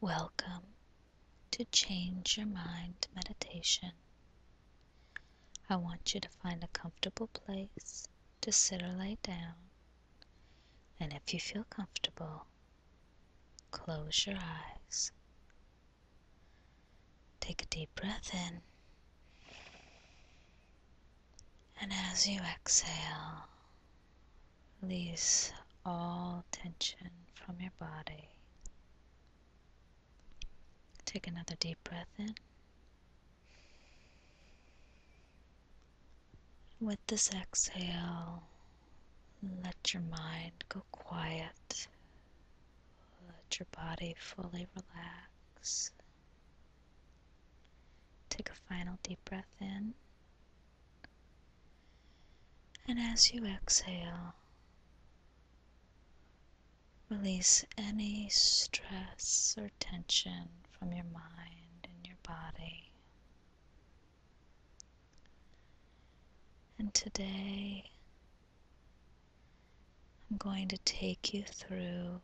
Welcome to Change Your Mind Meditation. I want you to find a comfortable place to sit or lay down, and if you feel comfortable, close your eyes. Take a deep breath in, and as you exhale, release all tension from your body. Take another deep breath in. With this exhale, let your mind go quiet. Let your body fully relax. Take a final deep breath in. And as you exhale, release any stress or tension from your mind and your body. And today, I'm going to take you through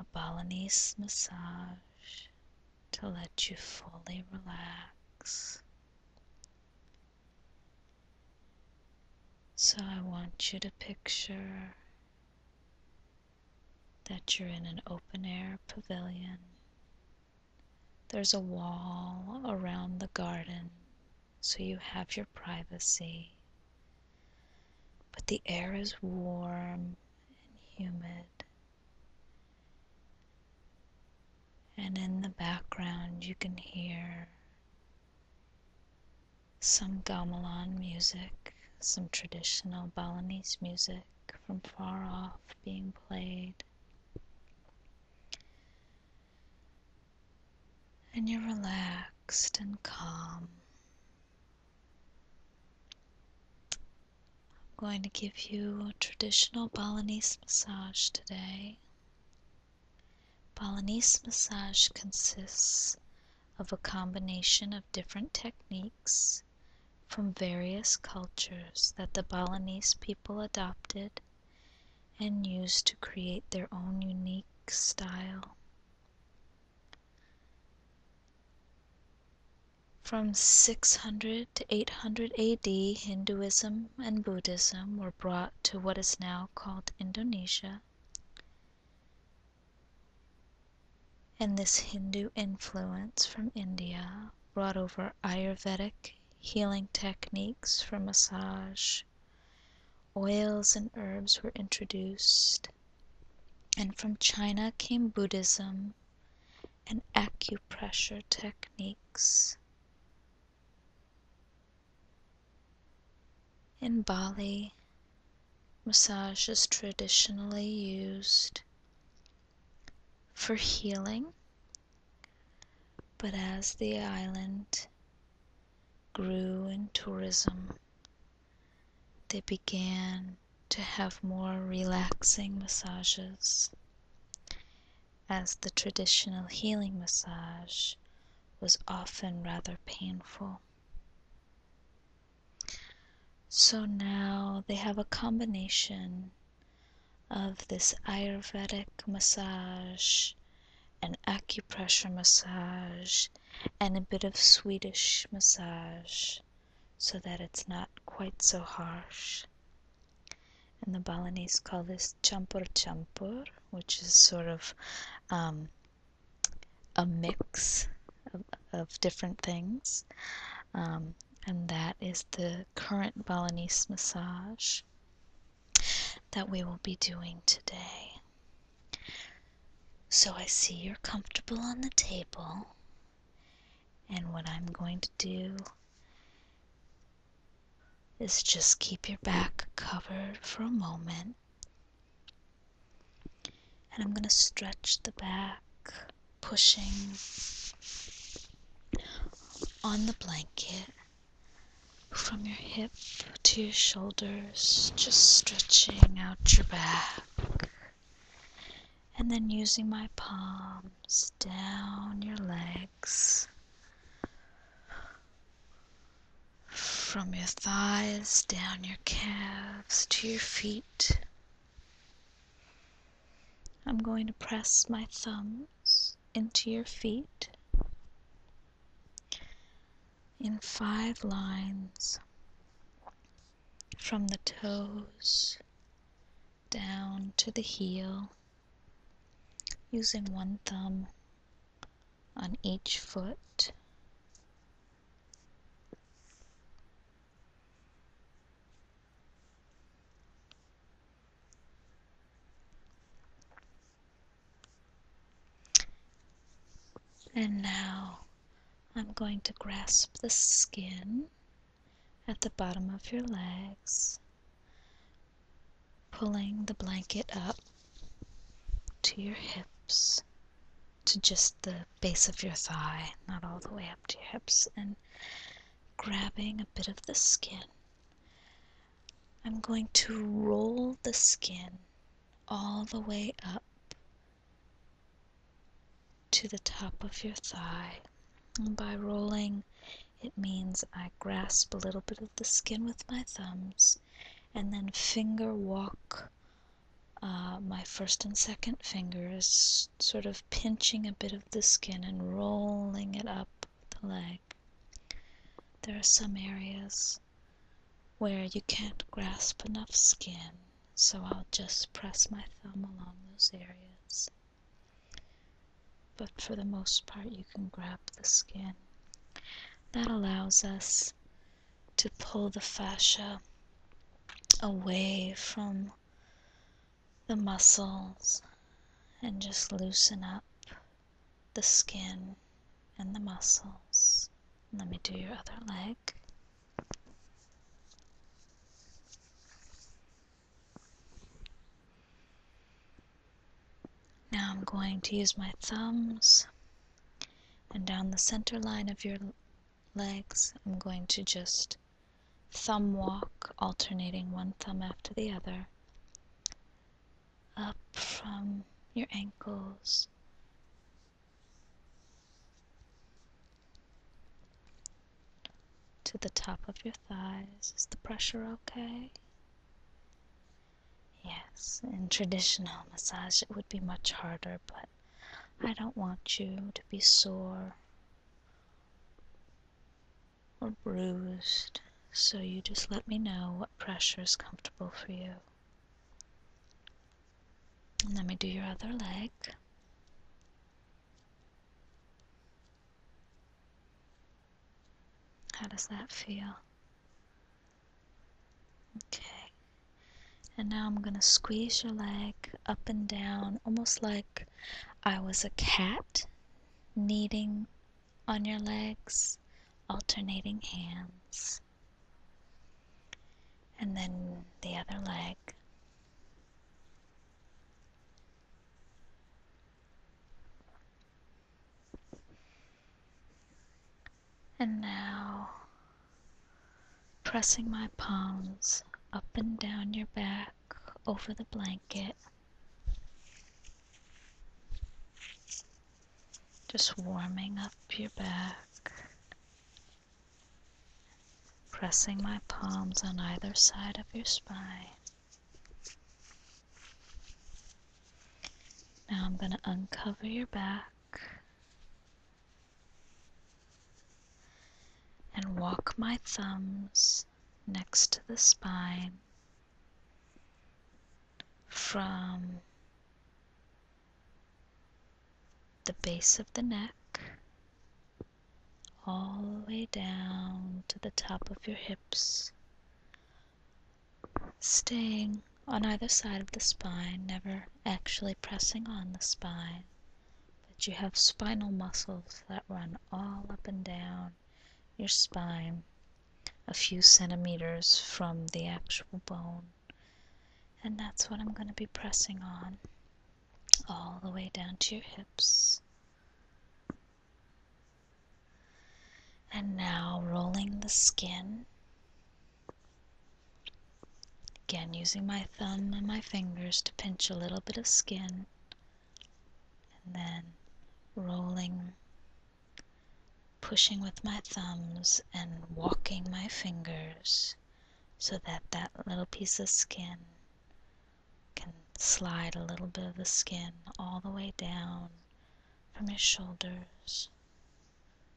a Balinese massage to let you fully relax. So I want you to picture that you're in an open-air pavilion. There's a wall around the garden, so you have your privacy. But the air is warm and humid. And in the background you can hear some gamelan music, some traditional Balinese music from far off being played. And you're relaxed and calm. I'm going to give you a traditional Balinese massage today. Balinese massage consists of a combination of different techniques from various cultures that the Balinese people adopted and used to create their own unique style. From 600 to 800 AD, Hinduism and Buddhism were brought to what is now called Indonesia. And this Hindu influence from India brought over Ayurvedic healing techniques for massage. Oils and herbs were introduced. And from China came Buddhism and acupressure techniques. In Bali, massage is traditionally used for healing, but as the island grew in tourism, they began to have more relaxing massages, as the traditional healing massage was often rather painful. So now they have a combination of this Ayurvedic massage and acupressure massage and a bit of Swedish massage so that it's not quite so harsh. And the Balinese call this champur, which is sort of a mix of different things. And that is the current Balinese massage that we will be doing today. So I see you're comfortable on the table, and what I'm going to do is just keep your back covered for a moment, and I'm going to stretch the back, pushing on the blanket from your hip to your shoulders, just stretching out your back, and then using my palms down your legs, from your thighs down your calves to your feet, I'm going to press my thumbs into your feet in 5 lines from the toes down to the heel, using one thumb on each foot. And now I'm going to grasp the skin at the bottom of your legs, pulling the blanket up to your hips, to just the base of your thigh, not all the way up to your hips, and grabbing a bit of the skin. I'm going to roll the skin all the way up to the top of your thigh. And by rolling, it means I grasp a little bit of the skin with my thumbs and then finger walk my first and second fingers, sort of pinching a bit of the skin and rolling it up the leg. There are some areas where you can't grasp enough skin, so I'll just press my thumb along those areas. But for the most part, you can grab the skin. That allows us to pull the fascia away from the muscles and just loosen up the skin and the muscles. Let me do your other leg. Now I'm going to use my thumbs, and down the center line of your legs, I'm going to just thumb walk, alternating one thumb after the other, up from your ankles, to the top of your thighs. Is the pressure okay? Yes, in traditional massage it would be much harder, but I don't want you to be sore or bruised, so you just let me know what pressure is comfortable for you. And let me do your other leg. How does that feel? Okay. And now I'm going to squeeze your leg up and down, almost like I was a cat kneading on your legs, alternating hands. And then the other leg. And now, pressing my palms up and down your back, over the blanket. Just warming up your back. Pressing my palms on either side of your spine. Now I'm going to uncover your back and walk my thumbs next to the spine from the base of the neck all the way down to the top of your hips, staying on either side of the spine, never actually pressing on the spine, but you have spinal muscles that run all up and down your spine, a few centimeters from the actual bone. And that's what I'm going to be pressing on, all the way down to your hips. And now rolling the skin, again using my thumb and my fingers to pinch a little bit of skin, and then rolling, pushing with my thumbs and walking my fingers so that that little piece of skin can Slide a little bit of the skin all the way down from your shoulders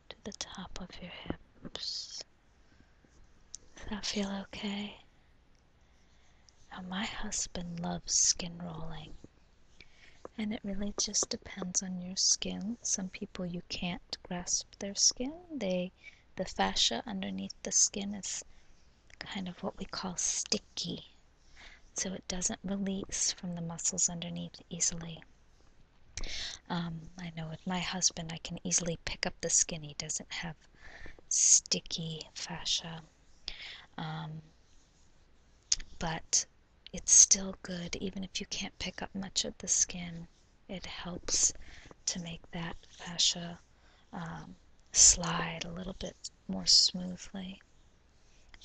to the top of your hips. Does that feel okay? Now my husband loves skin rolling, and it really just depends on your skin. Some people, you can't grasp their skin. The fascia underneath the skin is kind of what we call sticky, so it doesn't release from the muscles underneath easily. I know with my husband, I can easily pick up the skin. He doesn't have sticky fascia. But it's still good, even if you can't pick up much of the skin. It helps to make that fascia slide a little bit more smoothly.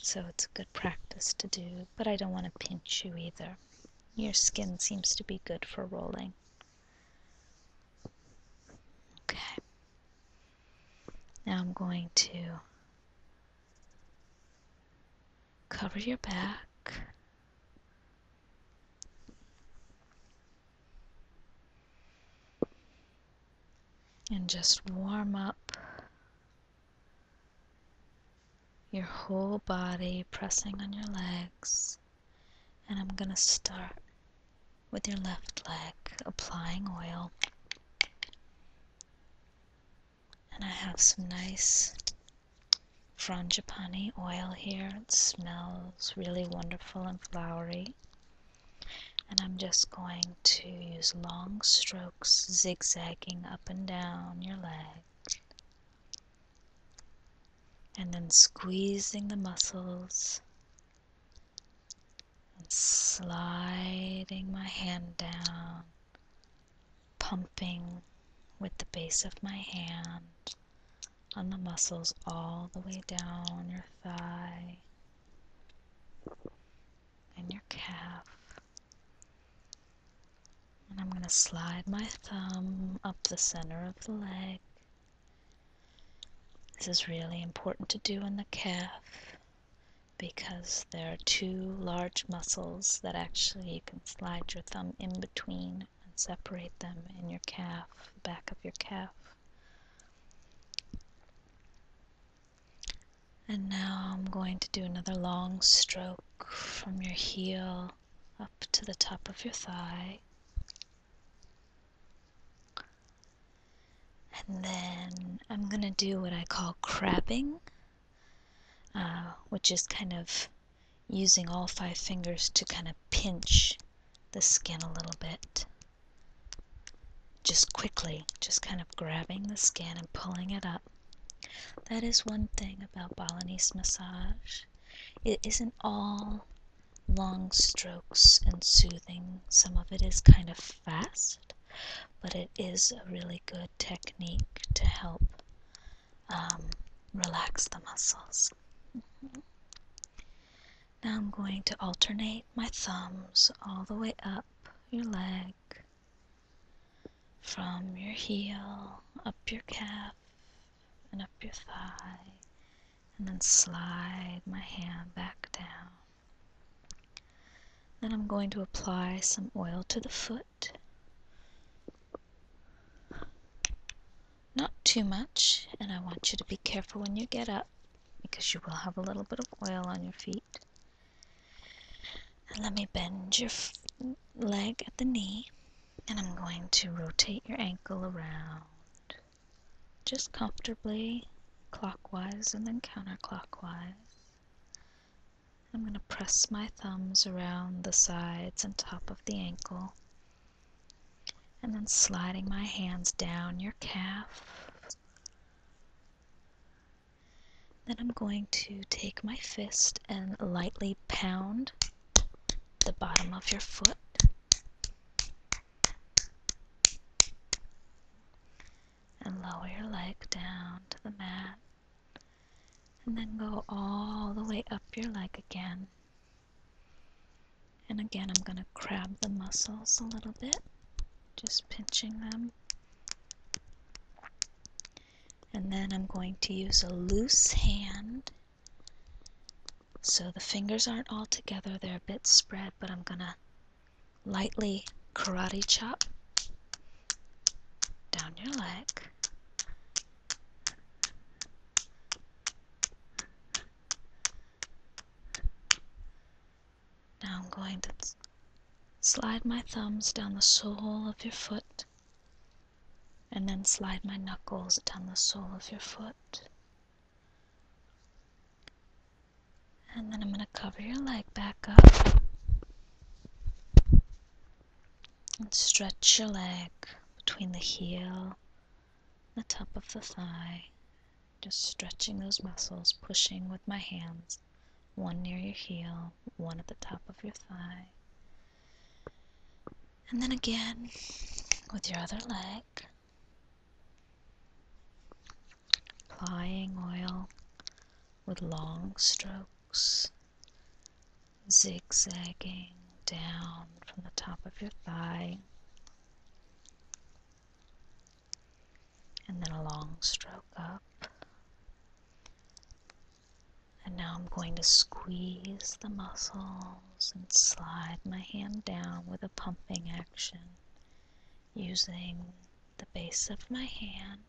So it's a good practice to do, but I don't want to pinch you either. Your skin seems to be good for rolling. Okay. Now I'm going to cover your back. And just warm up your whole body, pressing on your legs. And I'm going to start with your left leg, applying oil. And I have some nice frangipani oil here. It smells really wonderful and flowery. And I'm just going to use long strokes, zigzagging up and down your leg, and then squeezing the muscles, and sliding my hand down, pumping with the base of my hand on the muscles all the way down your thigh and your calf. And I'm going to slide my thumb up the center of the leg. This is really important to do in the calf because there are two large muscles that actually you can slide your thumb in between and separate them in your calf, back of your calf. And now I'm going to do another long stroke from your heel up to the top of your thigh. And then I'm going to do what I call crabbing, which is kind of using all five fingers to kind of pinch the skin a little bit. Just quickly, just kind of grabbing the skin and pulling it up. That is one thing about Balinese massage. It isn't all long strokes and soothing. Some of it is kind of fast, but it is a really good technique to help relax the muscles. Now I'm going to alternate my thumbs all the way up your leg, from your heel, up your calf, and up your thigh, and then slide my hand back down. Then I'm going to apply some oil to the foot. Not too much, and I want you to be careful when you get up because you will have a little bit of oil on your feet. And let me bend your leg at the knee, and I'm going to rotate your ankle around just comfortably, clockwise and then counterclockwise. I'm going to press my thumbs around the sides and top of the ankle, and then sliding my hands down your calf. Then I'm going to take my fist and lightly pound the bottom of your foot. And lower your leg down to the mat. And then go all the way up your leg again. And again, I'm going to crab the muscles a little bit, just pinching them. And then I'm going to use a loose hand, so the fingers aren't all together, they're a bit spread, but I'm gonna lightly karate chop down your leg. Now I'm going to slide my thumbs down the sole of your foot, and then slide my knuckles down the sole of your foot. And then I'm going to cover your leg back up and stretch your leg between the heel and the top of the thigh, just stretching those muscles, pushing with my hands, one near your heel, one at the top of your thigh. And then again with your other leg, applying oil with long strokes, zigzagging down from the top of your thigh, and then a long stroke up. And now I'm going to squeeze the muscles and slide my hand down with a pumping action, using the base of my hand,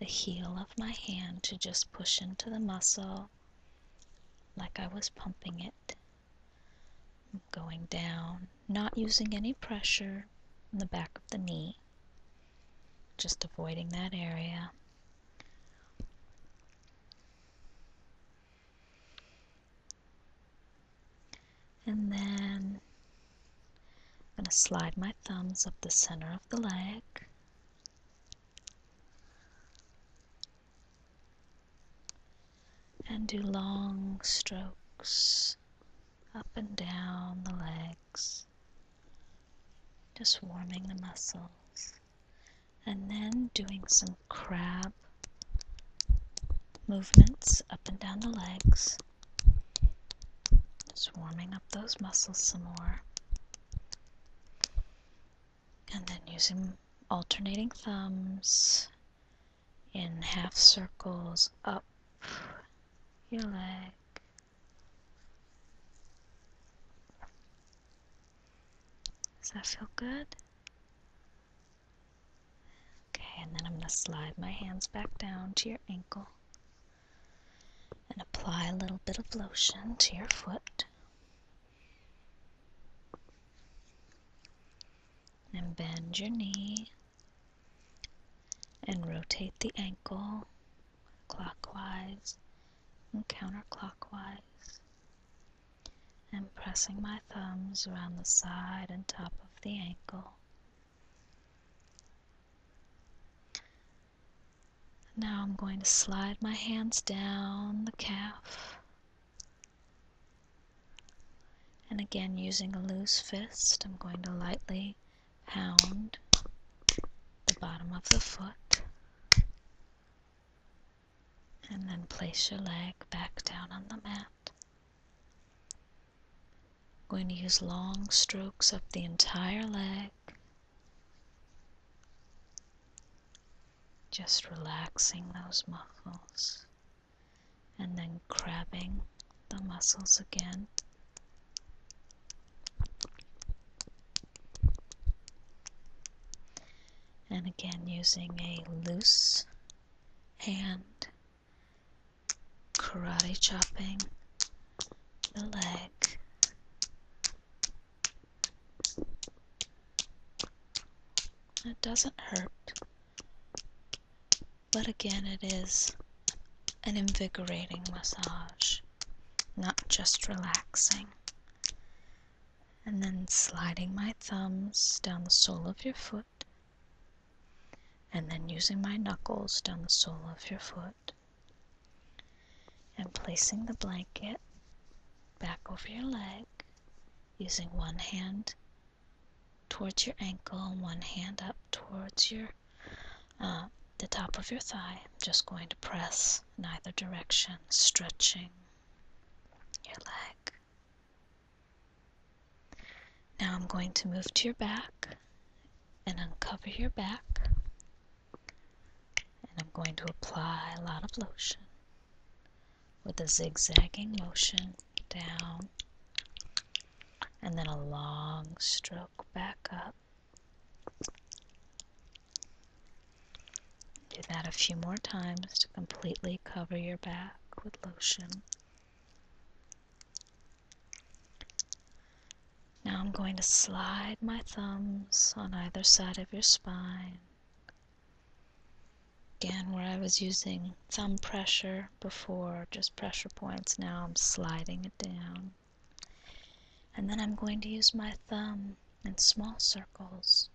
the heel of my hand, to just push into the muscle like I was pumping it. I'm going down, not using any pressure in the back of the knee, just avoiding that area. And then I'm going to slide my thumbs up the center of the leg, and do long strokes up and down the legs, just warming the muscles, and then doing some crab movements up and down the legs, just warming up those muscles some more, and then using alternating thumbs in half circles up your leg, does that feel good? Okay, and then I'm going to slide my hands back down to your ankle and apply a little bit of lotion to your foot, and bend your knee and rotate the ankle clockwise and counterclockwise, and pressing my thumbs around the side and top of the ankle. Now I'm going to slide my hands down the calf, and again using a loose fist, I'm going to lightly pound the bottom of the foot, and then place your leg back down on the mat. I'm going to use long strokes up the entire leg, just relaxing those muscles, and then crabbing the muscles again. And again using a loose hand, karate chopping the leg. It doesn't hurt, but again it is an invigorating massage, not just relaxing. And then sliding my thumbs down the sole of your foot, and then using my knuckles down the sole of your foot, and placing the blanket back over your leg, using one hand towards your ankle and one hand up towards your the top of your thigh. I'm just going to press in either direction, stretching your leg. Now I'm going to move to your back and uncover your back, and I'm going to apply a lot of lotion with a zigzagging motion down and then a long stroke back up. Do that a few more times to completely cover your back with lotion. Now I'm going to slide my thumbs on either side of your spine. Again, where I was using thumb pressure before, just pressure points, now I'm sliding it down. And then I'm going to use my thumb in small circles,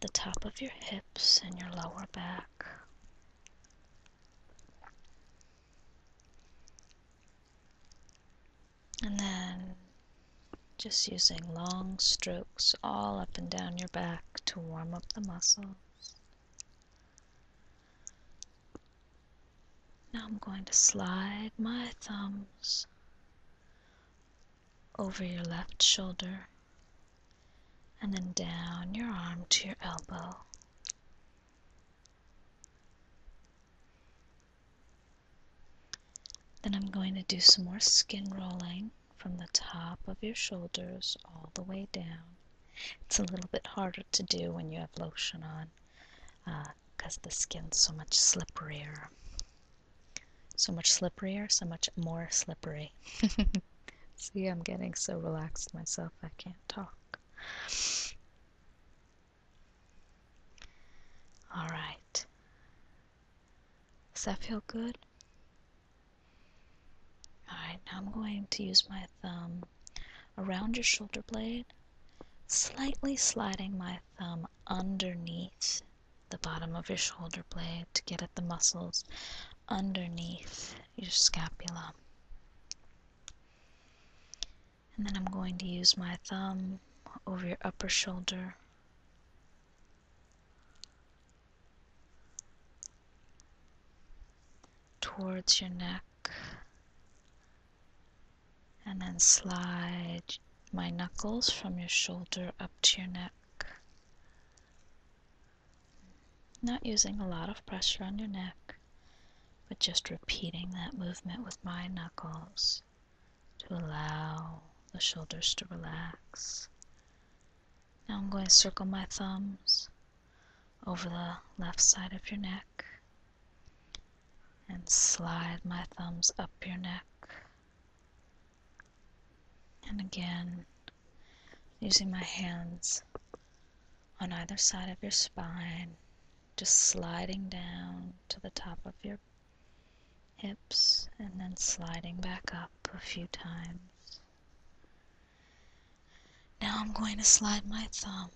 the top of your hips and your lower back. And then just using long strokes all up and down your back to warm up the muscles. Now I'm going to slide my thumbs over your left shoulder and then down your arm to your elbow. Then I'm going to do some more skin rolling from the top of your shoulders all the way down. It's a little bit harder to do when you have lotion on because the skin's so much slipperier. So much more slippery. See, I'm getting so relaxed myself, I can't talk. All right. Does that feel good? All right, now I'm going to use my thumb around your shoulder blade, slightly sliding my thumb underneath the bottom of your shoulder blade to get at the muscles underneath your scapula. And then I'm going to use my thumb over your upper shoulder, towards your neck, and then slide my knuckles from your shoulder up to your neck. Not using a lot of pressure on your neck, but just repeating that movement with my knuckles to allow the shoulders to relax. Now I'm going to circle my thumbs over the left side of your neck and slide my thumbs up your neck. And again, using my hands on either side of your spine, just sliding down to the top of your hips and then sliding back up a few times. Now I'm going to slide my thumb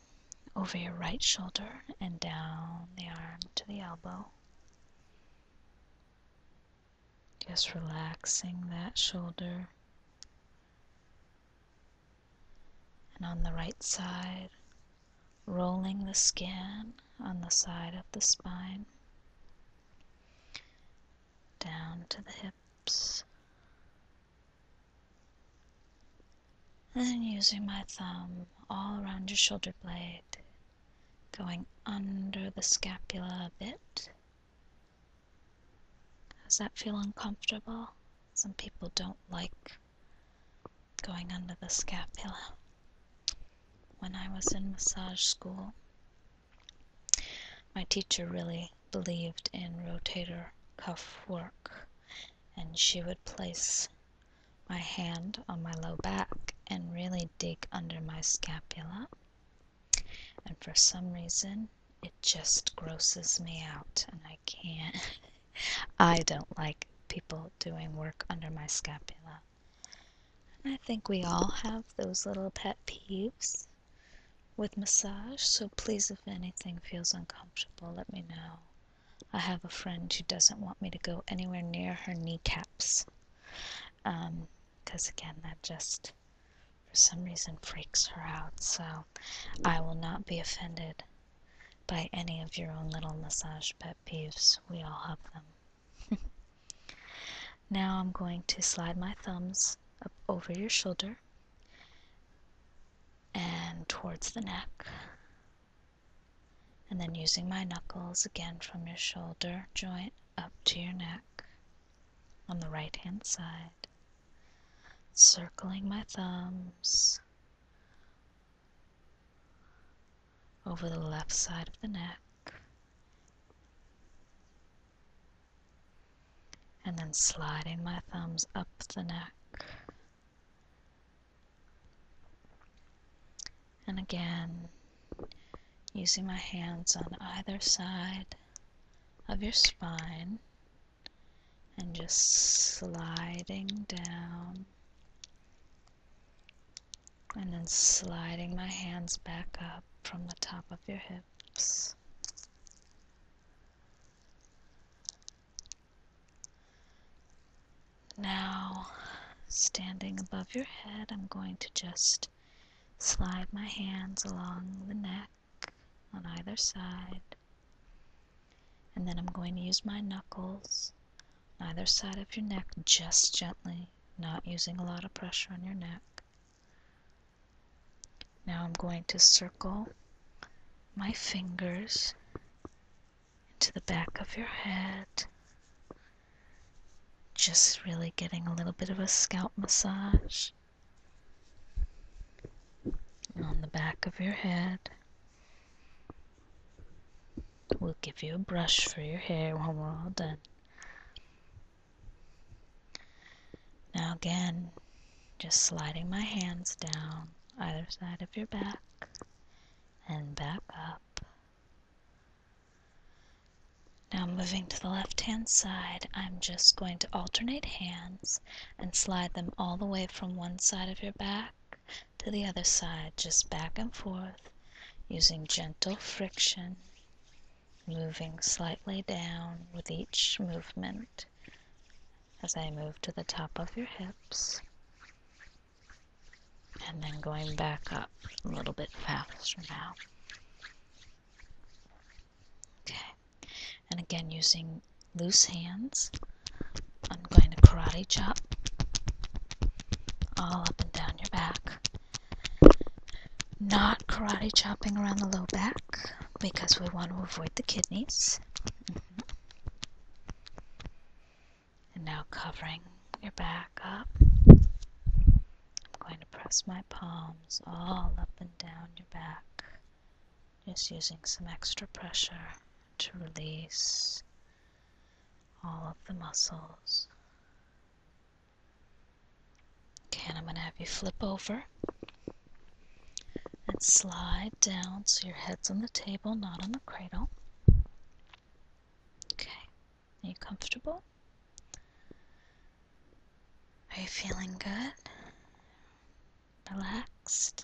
over your right shoulder and down the arm to the elbow. Just relaxing that shoulder. And on the right side, rolling the skin on the side of the spine, down to the hips. And then using my thumb all around your shoulder blade, going under the scapula a bit. Does that feel uncomfortable? Some people don't like going under the scapula. When I was in massage school, my teacher really believed in rotator cuff work, and she would place my hand on my low back and really dig under my scapula, and for some reason it just grosses me out, and I can't. I don't like people doing work under my scapula. And I think we all have those little pet peeves with massage, so please, if anything feels uncomfortable, let me know. I have a friend who doesn't want me to go anywhere near her kneecaps, because again, that just, for some reason, freaks her out, so I will not be offended by any of your own little massage pet peeves. We all have them. Now I'm going to slide my thumbs up over your shoulder and towards the neck, and then using my knuckles again from your shoulder joint up to your neck on the right hand side, circling my thumbs over the left side of the neck, and then sliding my thumbs up the neck. And again, using my hands on either side of your spine and just sliding down, and then sliding my hands back up from the top of your hips. Now, standing above your head, I'm going to just slide my hands along the neck on either side, and then I'm going to use my knuckles on either side of your neck, just gently, not using a lot of pressure on your neck. Now I'm going to circle my fingers into the back of your head, just really getting a little bit of a scalp massage on the back of your head. We'll give you a brush for your hair when we're all done. Now again, just sliding my hands down either side of your back and back up. Now moving to the left hand side, I'm just going to alternate hands and slide them all the way from one side of your back to the other side, just back and forth, using gentle friction, moving slightly down with each movement as I move to the top of your hips. And then going back up a little bit faster now. Okay. And again, using loose hands, I'm going to karate chop all up and down your back. Not karate chopping around the low back because we want to avoid the kidneys. And now covering your back up. I'm going to press my palms all up and down your back, just using some extra pressure to release all of the muscles. Okay, and I'm going to have you flip over and slide down so your head's on the table, not on the cradle. Okay, are you comfortable? Are you feeling good? Relaxed,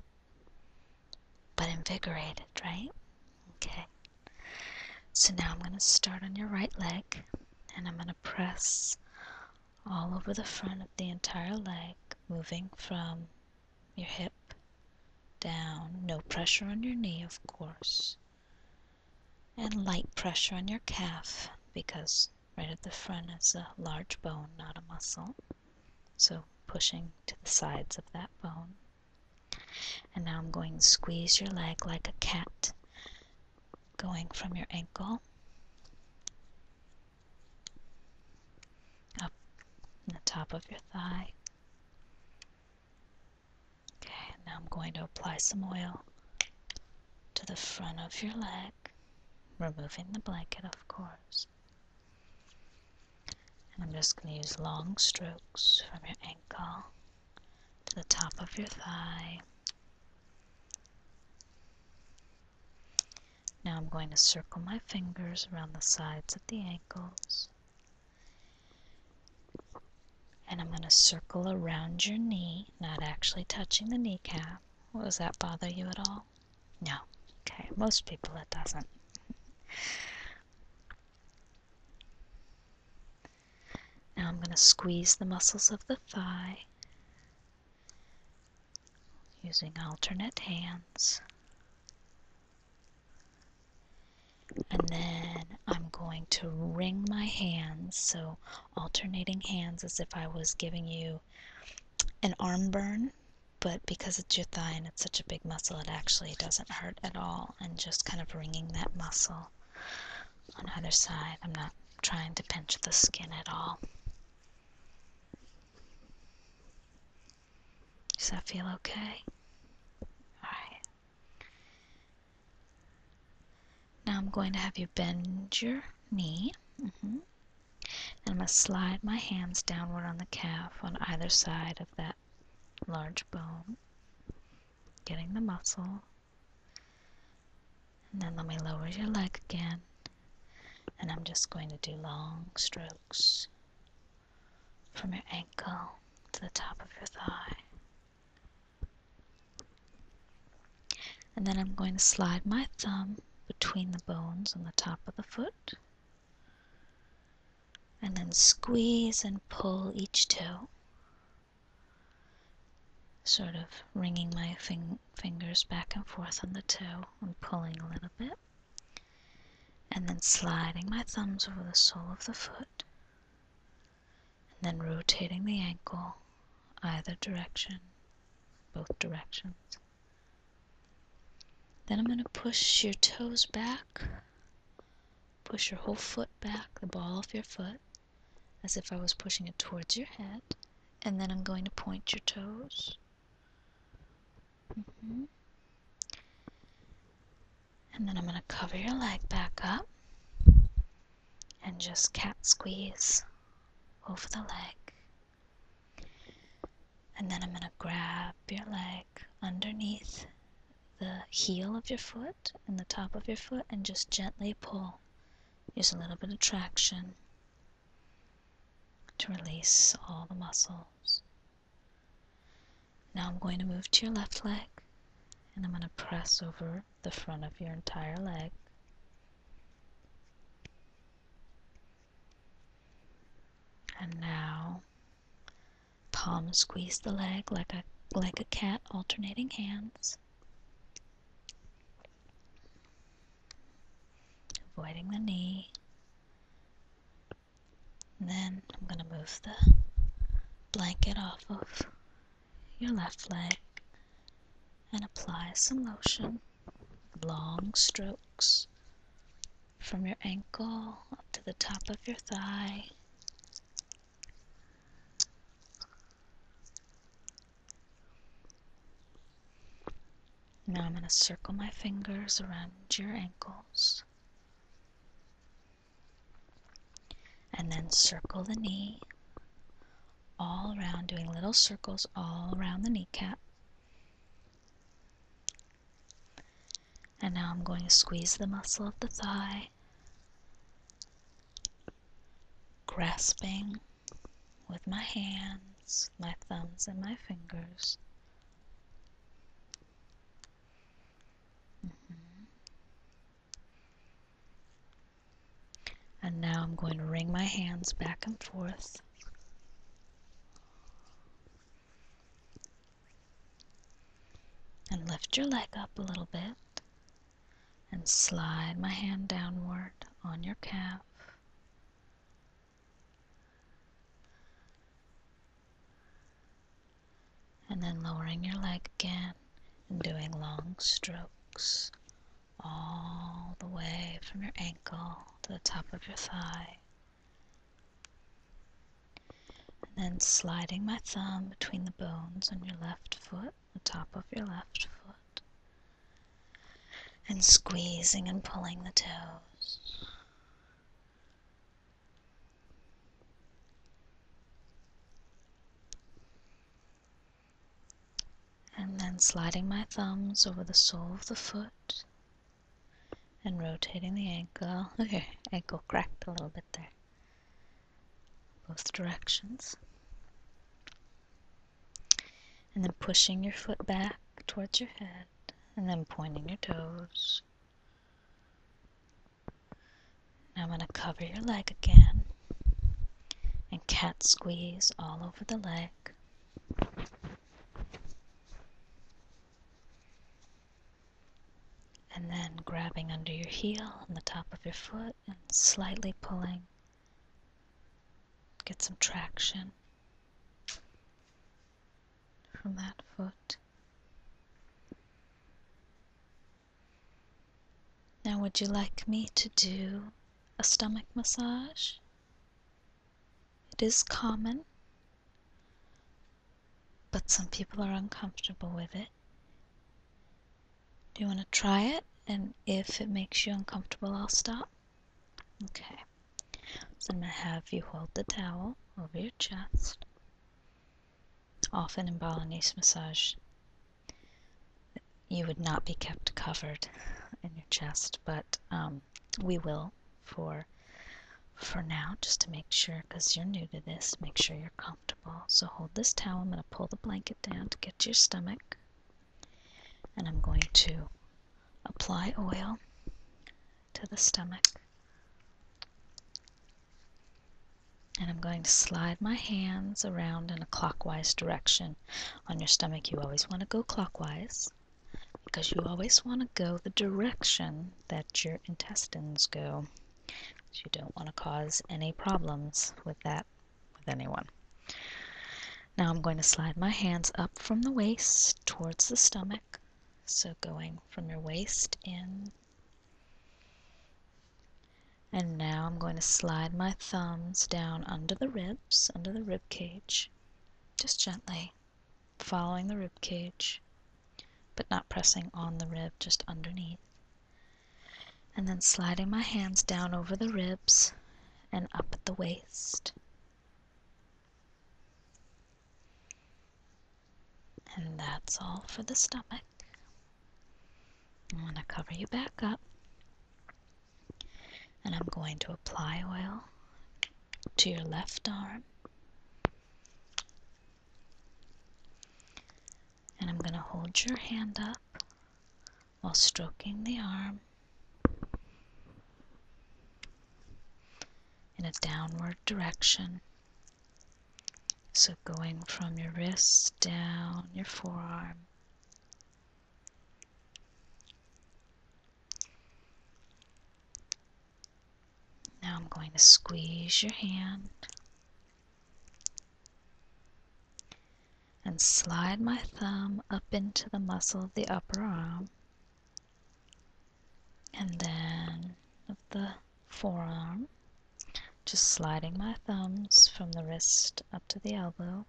but invigorated, right? Okay. So now I'm going to start on your right leg, and I'm going to press all over the front of the entire leg, moving from your hip down. No pressure on your knee, of course. And light pressure on your calf, because right at the front is a large bone, not a muscle. So pushing to the sides of that bone. And now I'm going to squeeze your leg like a cat, going from your ankle up the top of your thigh. Okay, now I'm going to apply some oil to the front of your leg, removing the blanket, of course. And I'm just going to use long strokes from your ankle to the top of your thigh. Now I'm going to circle my fingers around the sides of the ankles. And I'm going to circle around your knee, not actually touching the kneecap. Well, does that bother you at all? No. Okay, most people it doesn't. Now I'm going to squeeze the muscles of the thigh using alternate hands. And then I'm going to ring my hands, so alternating hands as if I was giving you an arm burn, but because it's your thigh and it's such a big muscle, it actually doesn't hurt at all, and just kind of ringing that muscle on either side. I'm not trying to pinch the skin at all. Does that feel okay? Alright. Now I'm going to have you bend your knee. And I'm going to slide my hands downward on the calf on either side of that large bone, getting the muscle. And then let me lower your leg again. And I'm just going to do long strokes from your ankle to the top of your thigh. And then I'm going to slide my thumb between the bones on the top of the foot. And then squeeze and pull each toe, sort of wringing my fingers back and forth on the toe and pulling a little bit. And then sliding my thumbs over the sole of the foot. And then rotating the ankle either direction, both directions. Then I'm going to push your toes back, push your whole foot back, the ball of your foot, as if I was pushing it towards your head. And then I'm going to point your toes. And then I'm going to cover your leg back up and just cat squeeze over the leg. And then I'm going to grab your leg underneath the heel of your foot and the top of your foot and just gently pull. Use a little bit of traction to release all the muscles. Now I'm going to move to your left leg, and I'm going to press over the front of your entire leg. And now, palms squeeze the leg like a cat, alternating hands. Avoiding the knee. And then I'm going to move the blanket off of your left leg and apply some lotion. Long strokes from your ankle up to the top of your thigh. Now I'm going to circle my fingers around your ankles. And then circle the knee all around, doing little circles all around the kneecap. And now I'm going to squeeze the muscle of the thigh, grasping with my hands, my thumbs and my fingers. And now I'm going to wring my hands back and forth. And lift your leg up a little bit. And slide my hand downward on your calf. And then lowering your leg again and doing long strokes all the way from your ankle to the top of your thigh. And then sliding my thumb between the bones on your left foot, the top of your left foot, and squeezing and pulling the toes. And then sliding my thumbs over the sole of the foot, and rotating the ankle. Okay, ankle cracked a little bit there. Both directions. And then pushing your foot back towards your head. And then pointing your toes. Now I'm going to cover your leg again. And cat squeeze all over the leg. And then grabbing under your heel and the top of your foot and slightly pulling. Get some traction from that foot. Now would you like me to do a stomach massage? It is common, but some people are uncomfortable with it. Do you want to try it? and if it makes you uncomfortable, I'll stop. Okay, so I'm going to have you hold the towel over your chest. Often in Balinese massage, you would not be kept covered in your chest, but we will for now, just to make sure, because you're new to this, make sure you're comfortable. So hold this towel. I'm going to pull the blanket down to get to your stomach, and I'm going to apply oil to the stomach, and I'm going to slide my hands around in a clockwise direction on your stomach. You always want to go clockwise, because you always want to go the direction that your intestines go. You don't want to cause any problems with that with anyone. Now I'm going to slide my hands up from the waist towards the stomach. So going from your waist in. And now I'm going to slide my thumbs down under the ribs, under the rib cage, just gently following the rib cage, but not pressing on the rib, just underneath. And then sliding my hands down over the ribs and up at the waist. And that's all for the stomach. I'm going to cover you back up, and I'm going to apply oil to your left arm, and I'm going to hold your hand up while stroking the arm in a downward direction. So going from your wrist down your forearm. Now I'm going to squeeze your hand and slide my thumb up into the muscle of the upper arm and then of the forearm. Just sliding my thumbs from the wrist up to the elbow.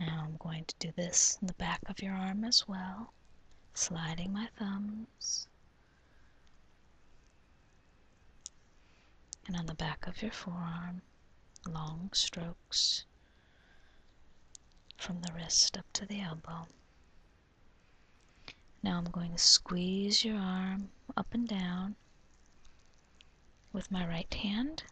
Now I'm going to do this in the back of your arm as well, sliding my thumbs, and on the back of your forearm, long strokes from the wrist up to the elbow. Now I'm going to squeeze your arm up and down with my right hand.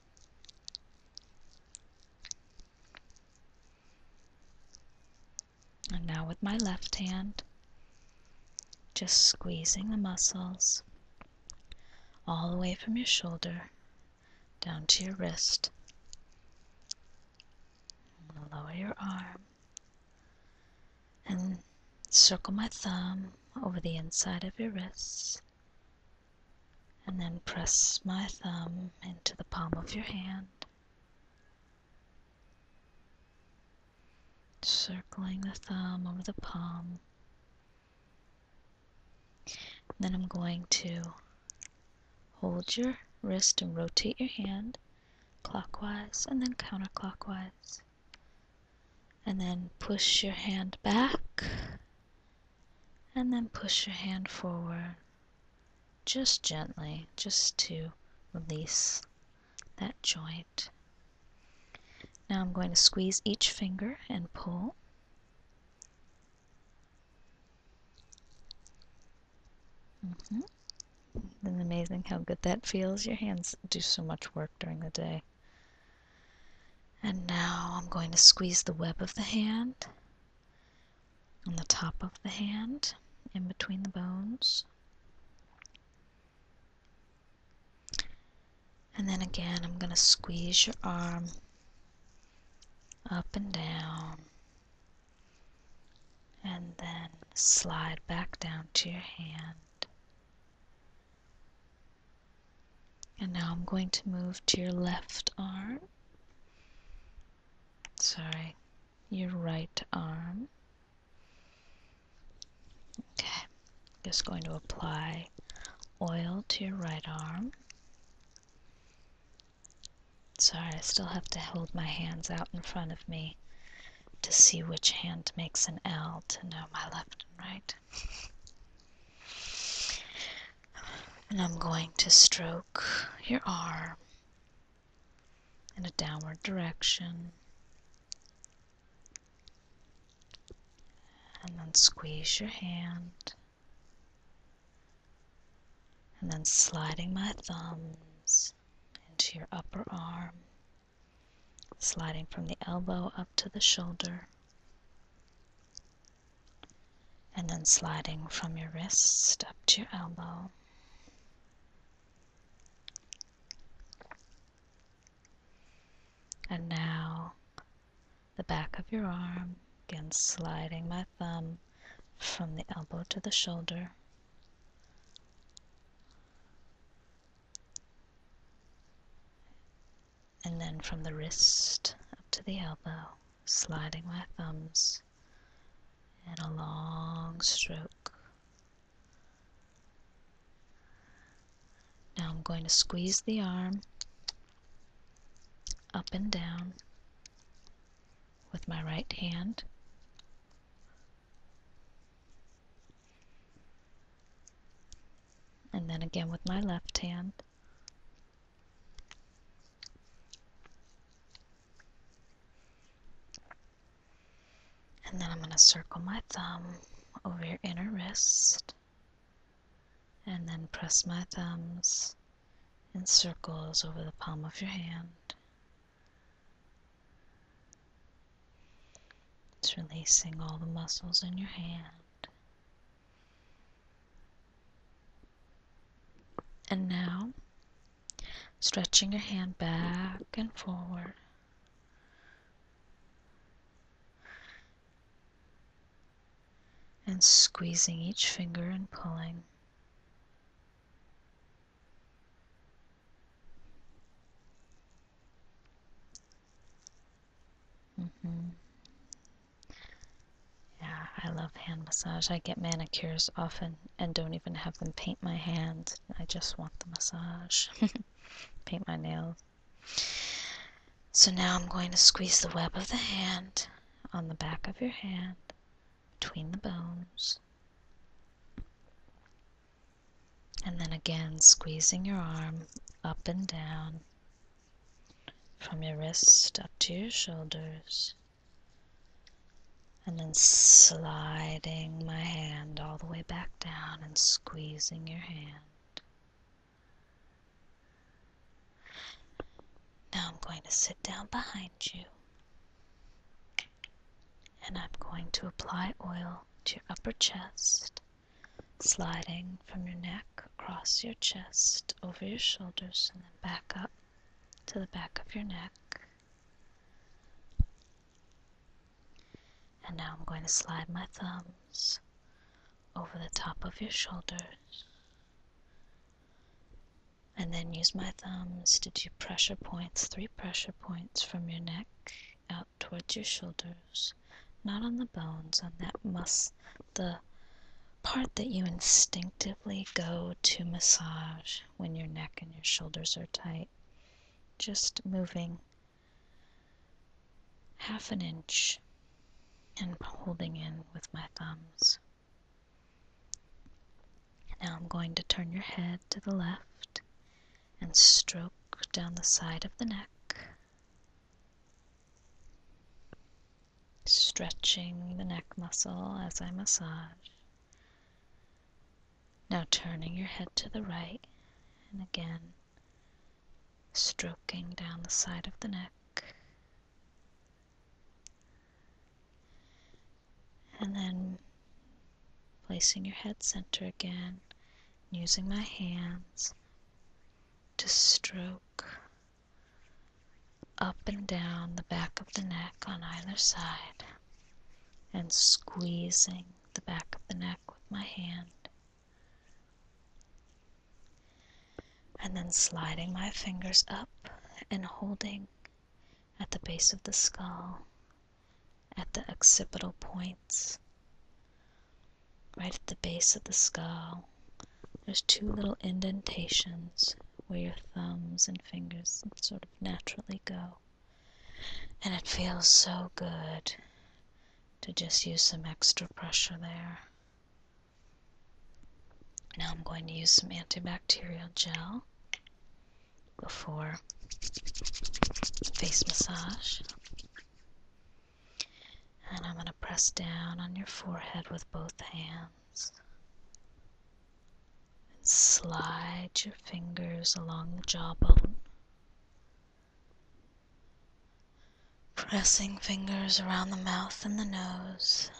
And now with my left hand, just squeezing the muscles all the way from your shoulder down to your wrist. I'm going to lower your arm and circle my thumb over the inside of your wrist, and then press my thumb into the palm of your hand, circling the thumb over the palm. And then I'm going to hold your wrist and rotate your hand clockwise and then counterclockwise, and then push your hand back and then push your hand forward, just gently, just to release that joint. Now I'm going to squeeze each finger and pull. Isn't it amazing how good that feels? Your hands do so much work during the day. And now I'm going to squeeze the web of the hand on the top of the hand, in between the bones. And then again, I'm going to squeeze your arm up and down, and then slide back down to your hand. And now I'm going to move to your left arm, sorry, your right arm. Okay, just going to apply oil to your right arm. Sorry, I still have to hold my hands out in front of me to see which hand makes an L to know my left and right. And I'm going to stroke your arm in a downward direction. And then squeeze your hand. And then sliding my thumbs into your upper arm, sliding from the elbow up to the shoulder, and then sliding from your wrist up to your elbow. And now the back of your arm, again sliding my thumb from the elbow to the shoulder. And then from the wrist up to the elbow, sliding my thumbs in a long stroke. Now I'm going to squeeze the arm up and down with my right hand. And then again with my left hand. And then I'm going to circle my thumb over your inner wrist and then press my thumbs in circles over the palm of your hand, it's releasing all the muscles in your hand. And now, stretching your hand back and forward, and squeezing each finger and pulling. Yeah, I love hand massage. I get manicures often and don't even have them paint my hands. I just want the massage. Paint my nails. So now I'm going to squeeze the web of the hand on the back of your hand, between the bones, and then again squeezing your arm up and down from your wrist up to your shoulders, and then sliding my hand all the way back down and squeezing your hand. Now I'm going to sit down behind you. And I'm going to apply oil to your upper chest, sliding from your neck across your chest, over your shoulders, and then back up to the back of your neck. And now I'm going to slide my thumbs over the top of your shoulders, and then use my thumbs to do pressure points, 3 pressure points from your neck out towards your shoulders. Not on the bones, on that the part that you instinctively go to massage when your neck and your shoulders are tight. Just moving ½ inch and holding in with my thumbs. Now I'm going to turn your head to the left and stroke down the side of the neck, stretching the neck muscle as I massage. Now turning your head to the right and again stroking down the side of the neck. And then placing your head center again, using my hands to stroke up and down the back of the neck on either side, and squeezing the back of the neck with my hand, and then sliding my fingers up and holding at the base of the skull, at the occipital points, right at the base of the skull. There's 2 little indentations where your thumbs and fingers sort of naturally go. And it feels so good to just use some extra pressure there. Now I'm going to use some antibacterial gel before face massage. And I'm going to press down on your forehead with both hands. And slide your fingers along the jawbone. Pressing fingers around the mouth and the nose.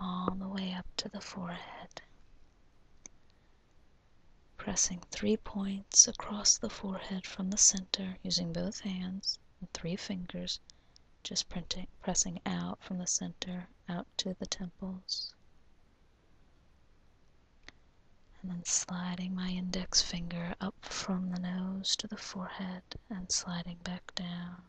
All the way up to the forehead. Pressing 3 points across the forehead from the center using both hands and 3 fingers. Just pressing out from the center, out to the temples. And then sliding my index finger up from the nose to the forehead and sliding back down.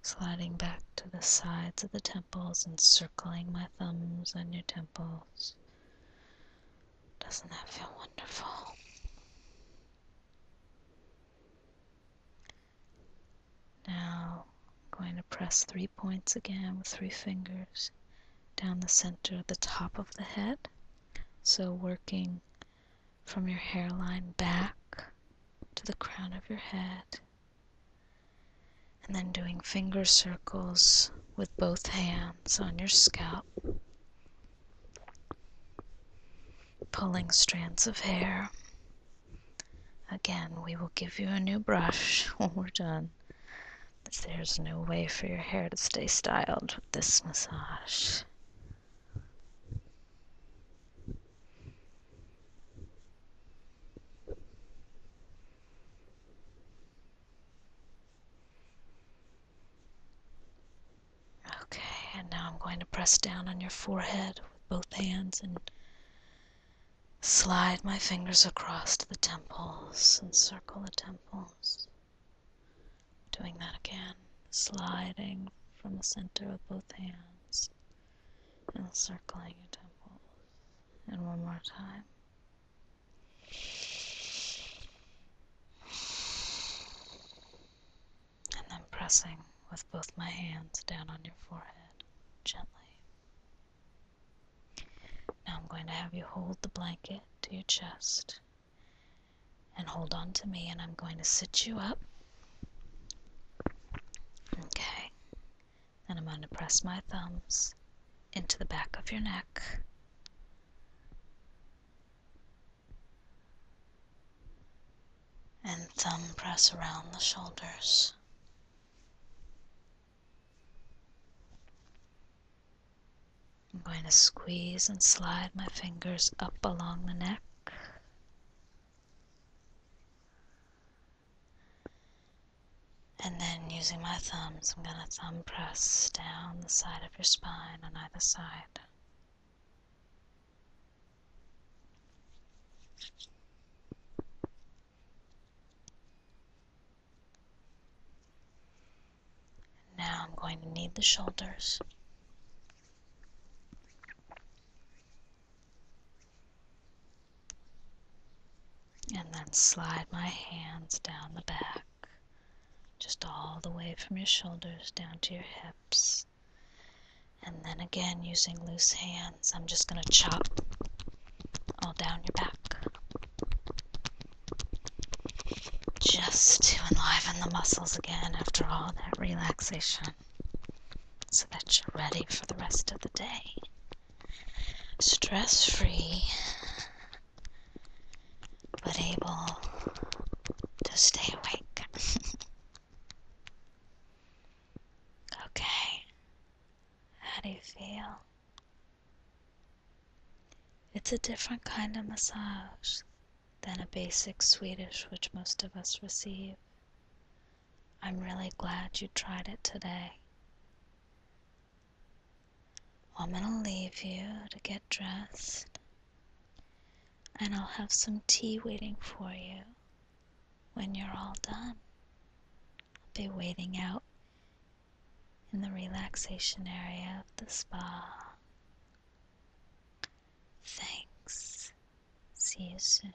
Sliding back to the sides of the temples and circling my thumbs on your temples. Doesn't that feel wonderful? Now I'm going to press 3 points again with 3 fingers down the center, the top of the head. So working from your hairline back to the crown of your head. And then doing finger circles with both hands on your scalp. Pulling strands of hair. Again, we will give you a new brush when we're done. There's no way for your hair to stay styled with this massage. Okay, and now I'm going to press down on your forehead with both hands and slide my fingers across to the temples and circle the temples. Doing that again, sliding from the center with both hands and circling your temples. And one more time. And then pressing with both my hands down on your forehead, gently. Now I'm going to have you hold the blanket to your chest and hold on to me, and I'm going to sit you up. Okay, and I'm going to press my thumbs into the back of your neck. And thumb press around the shoulders. I'm going to squeeze and slide my fingers up along the neck. And then using my thumbs, I'm going to thumb press down the side of your spine on either side. And now I'm going to knead the shoulders. And then slide my hands down the back. Just all the way from your shoulders down to your hips. And then again, using loose hands, I'm just going to chop all down your back. Just to enliven the muscles again after all that relaxation. So that you're ready for the rest of the day. Stress-free, but able to stay awake. Okay, how do you feel? It's a different kind of massage than a basic Swedish, which most of us receive. I'm really glad you tried it today. Well, I'm going to leave you to get dressed, and I'll have some tea waiting for you when you're all done. I'll be waiting out in the relaxation area of the spa. Thanks. See you soon.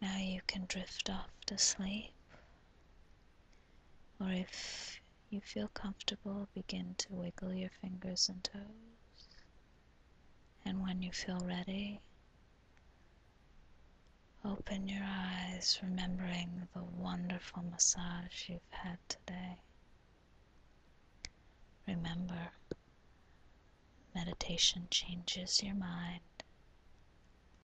Now you can drink. drift off to sleep, or if you feel comfortable, begin to wiggle your fingers and toes. And when you feel ready, open your eyes, remembering the wonderful massage you've had today. Remember, meditation changes your mind